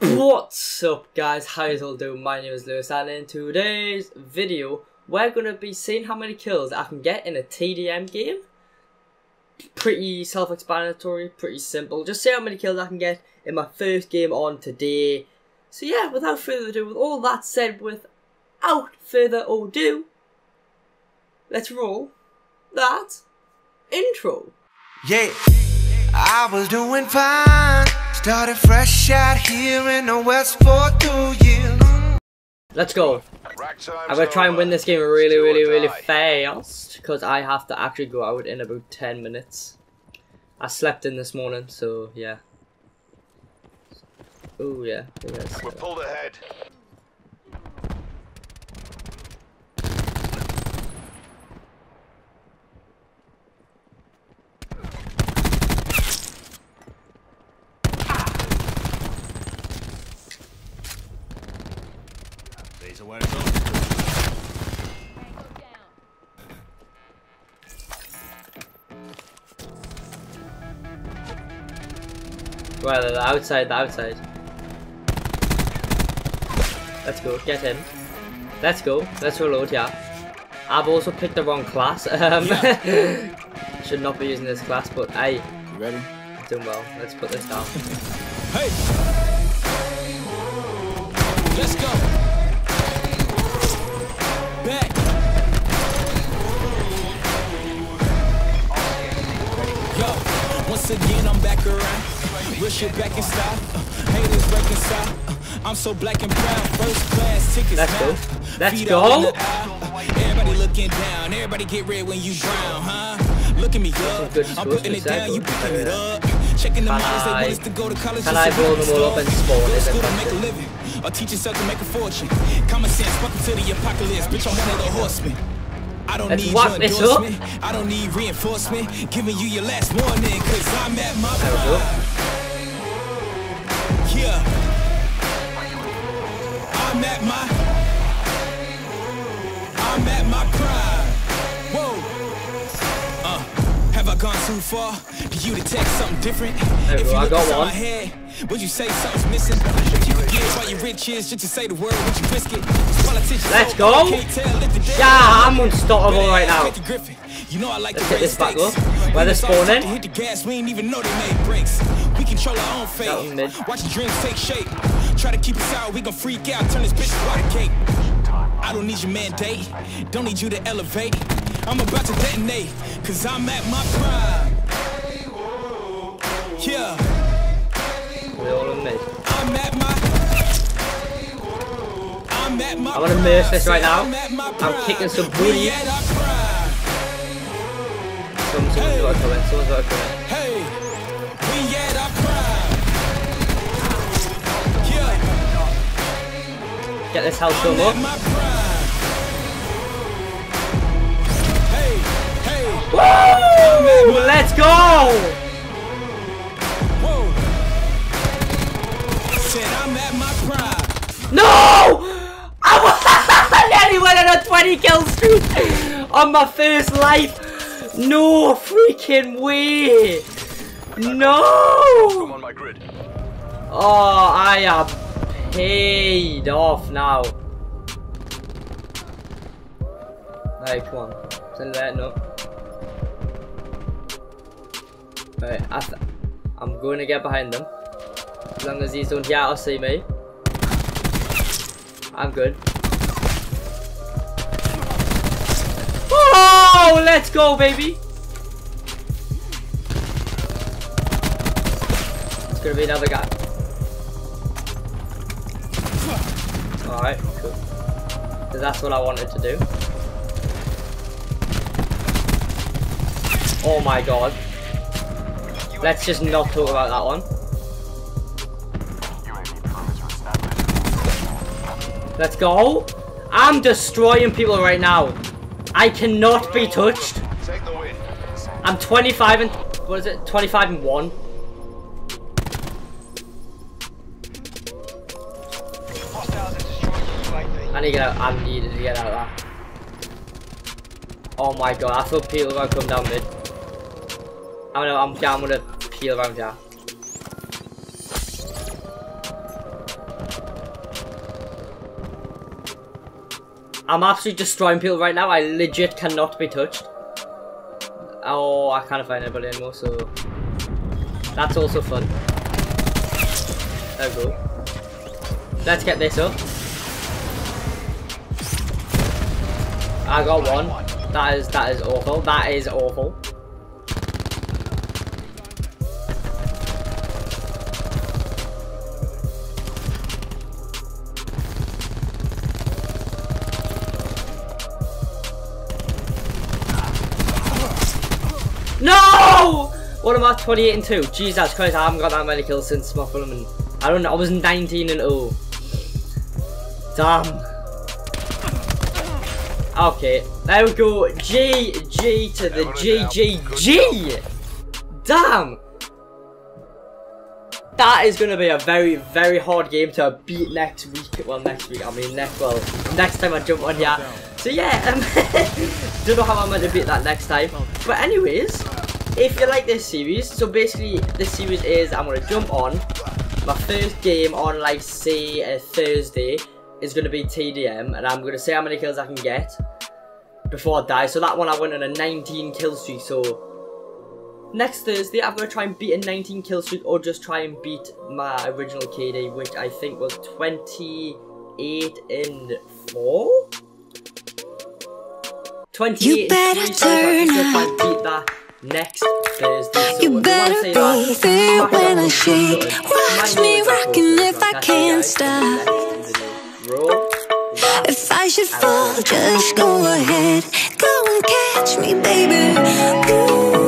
What's up guys, how you all doing? My name is Lewis and in today's video we're going to be seeing how many kills I can get in a TDM game. Pretty self-explanatory, pretty simple. Just see how many kills I can get in my first game on today. So yeah, without further ado, with all that said, without further ado, let's roll that intro. Yeah, I was doing fine. Started fresh out here in the West for 2 years. Let's go. I'm going to try and win this game really fast, because I have to actually go out in about 10 minutes. I slept in this morning, so yeah. Oh yeah. We're pulled ahead. Where it's right, the outside, Let's go, get him. Let's go, let's reload, yeah. I've also picked the wrong class. Should not be using this class, but hey. You ready? Doing well, let's put this down. Hey! Let's go! Once again, I'm back around. Rush it back in style. Haters breaking south. I'm so black and proud. First class tickets. Let's go. Let's go. Everybody looking down. Everybody get red when you drown, huh? Look at me up. I'm putting it down. You picking it up. Checking the minds that want us to go to college. Can I blow them all up and spawn? Go to school to make a living, or teach yourself to make a fortune. Common sense. Welcome to the apocalypse. Bitch, I'm one of the horsemen. I don't need your endorsement. I don't need reinforcement. Giving you your last warning, cause I'm at my prime. Yeah, I'm at my prime. Whoa. Have I gone too far? Do you detect something different? There if you look inside my head, would you say something's missing? Just to say the word, would you risk it? Let's go! Yeah, I'm unstoppable right now. Let's get this back up. Where they're spawning. That was mid. Watch the dreams take shape. Try to keep us out, we gon' freak out, turn this bitch to water cake. I don't need your mandate, don't need you to elevate. I'm about to detonate, cause I'm at my prime. Yeah. We're all in mid. I'm gonna merge this right now. I'm kicking some booty. Someone's gotta come in. Hey, we at our prime. Yeah. Get this house done up. Hey, hey. Woo! Let's go! I'm at my prime. No! I nearly went on a 20 kill streak on my first life. No freaking way. No. Oh, I am paid off now. Alright, come on. Send that up. Alright, I'm going to get behind them. As long as these don't yet see me, I'm good. Oh, let's go, baby! It's gonna be another guy. Alright, cool. Because that's what I wanted to do. Oh my god. Let's just not talk about that one. Let's go. I'm destroying people right now. I cannot be touched. I'm 25 and... what is it? 25 and 1. I need to get out. I needed to get out of that. Oh my god. I feel people are going to come down mid. I'm going to peel around here. I'm absolutely destroying people right now. I legit cannot be touched. Oh, I can't find anybody anymore, so that's also fun. There we go. Let's get this up. I got one. That is awful. That is awful. No! What about 28 and 2? Jesus Christ, I haven't got that many kills since Mofflum, and I don't know, I was 19 and 0. Damn. Okay, there we go. GG to the GGG. Damn. That is going to be a very, very hard game to beat next week. Well, next week, I mean, next time I jump on here. So yeah, don't know how I'm going to beat that next time. But anyways, if you like this series, so basically this series is I'm going to jump on. My first game on, like, say, a Thursday is going to be TDM, and I'm going to see how many kills I can get before I die. So that one I went on a 19 kill streak, so next Thursday I'm going to try and beat a 19 kill streak, or just try and beat my original KD, which I think was 28 and 4? 28 and 3, so I can beat that next Thursday. So you better be there when I shake. Watch me rocking if I can't stop. If I should fall, just go ahead. Go and catch me, baby. Ooh.